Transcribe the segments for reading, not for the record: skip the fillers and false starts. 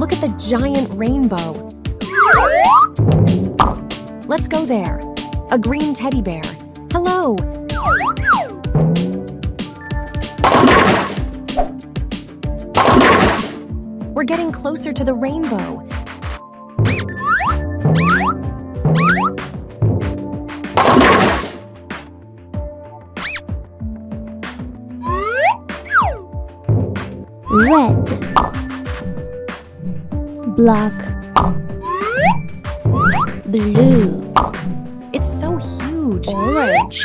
Look at the giant rainbow. Let's go there. A green teddy bear. Hello. We're getting closer to the rainbow. Red, black, blue. It's so huge. Orange.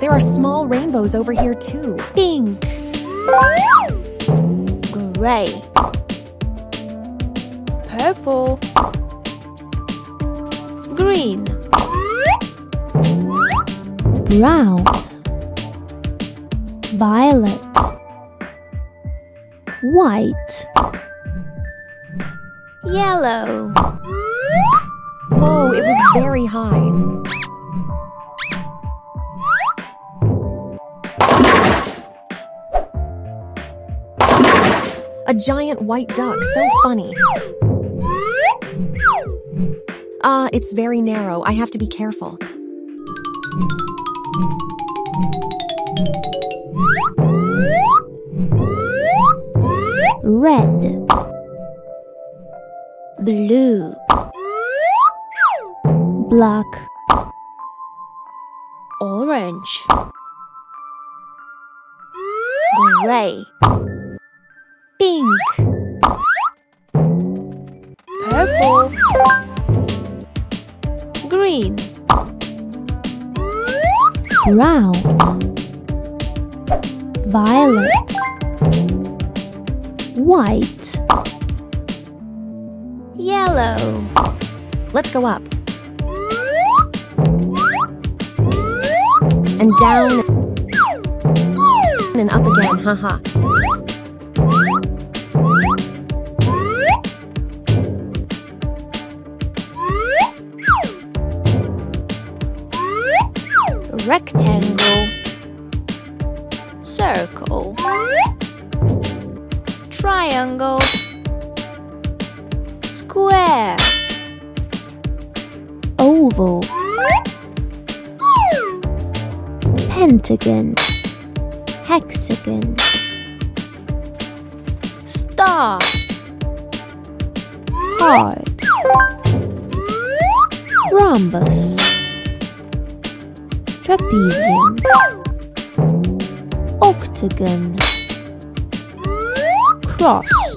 There are small rainbows over here too. Pink, gray, purple, green, brown, violet, white, yellow. Whoa, it was very high. A giant white duck, so funny. It's very narrow. I have to be careful. Red, blue, black, orange, gray, pink, purple, green, brown, violet, white, yellow. Let's go up and down and up again, haha. Rectangle, circle, triangle, square, oval, pentagon, hexagon, star, heart, rhombus, trapezium, octagon, cross,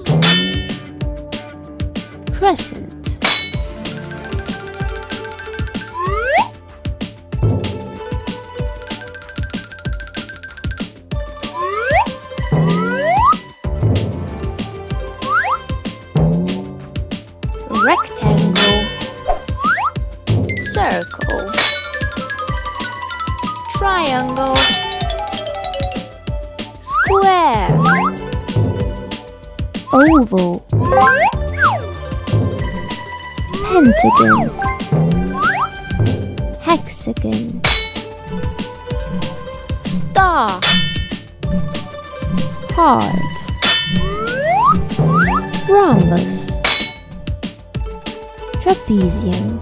crescent. Rectangle, circle, triangle, square, oval, pentagon, hexagon, star, heart, rhombus, trapezium,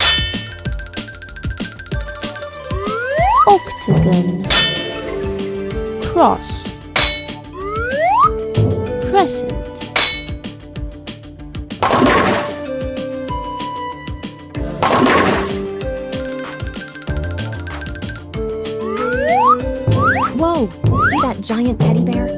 octagon, cross, crescent. Whoa, see that giant teddy bear?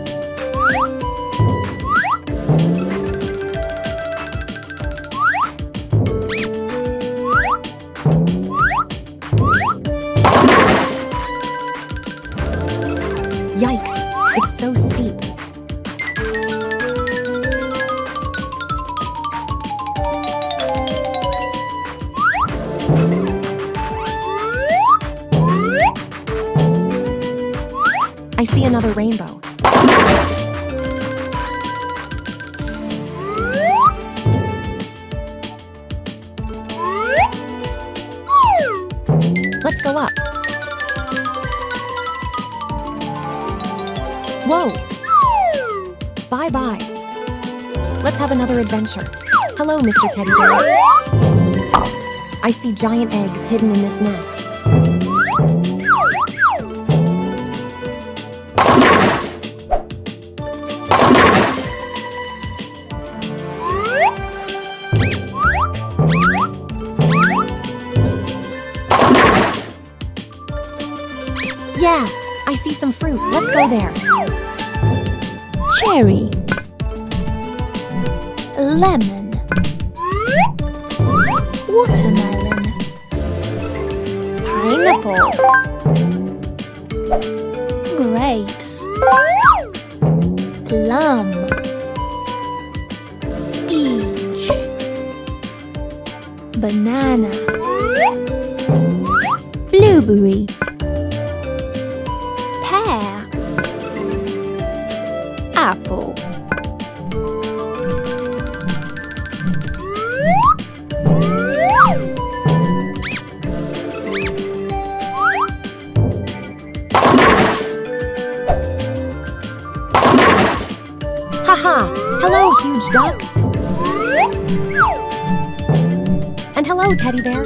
Yikes, it's so steep. I see another rainbow. Let's go up. Whoa! Bye-bye. Let's have another adventure. Hello, Mr. Teddy Bear. I see giant eggs hidden in this nest. Yeah, I see some fruit. Let's go there. Cherry. Lemon. Watermelon. Pineapple. Grapes. Plum. Peach. Banana. Blueberry. Pear. Apple. Haha! Hello, huge duck! And hello, teddy bear!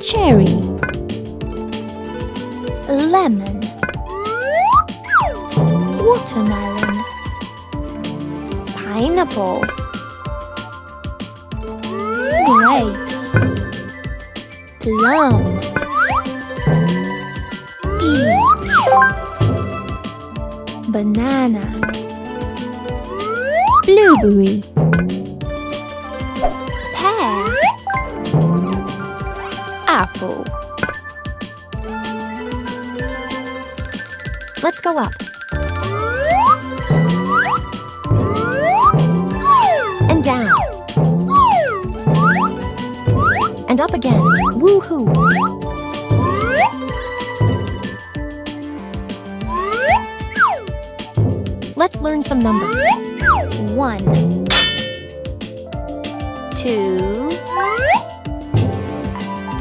Cherry. Lemon. Watermelon. Pineapple. Grapes. Plum. Peach. Banana. Blueberry. Pear. Apple. Let's go up. And down. And up again. Woohoo! Let's learn some numbers. 1, 2,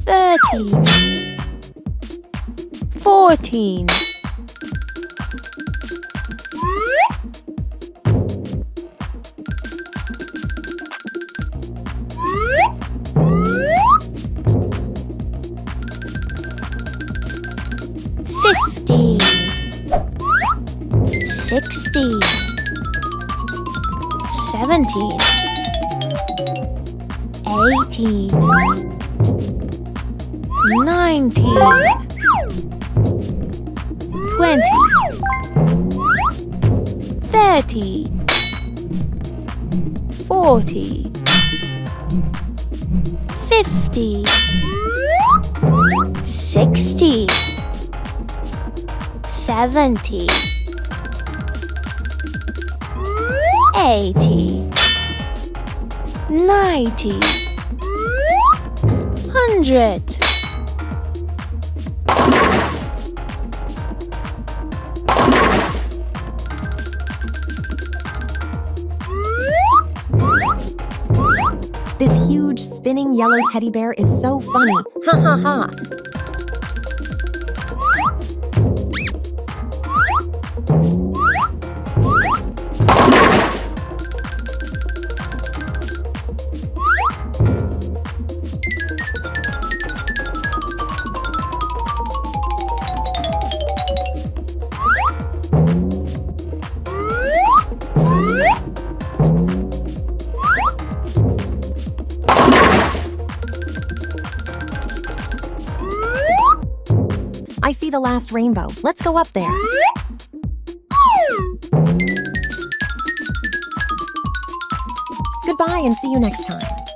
13, 14. Seventy, 80, 90, 100. This huge spinning yellow teddy bear is so funny. Ha ha ha. I see the last rainbow. Let's go up there. Goodbye and see you next time.